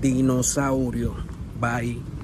dinosaurio. Bye.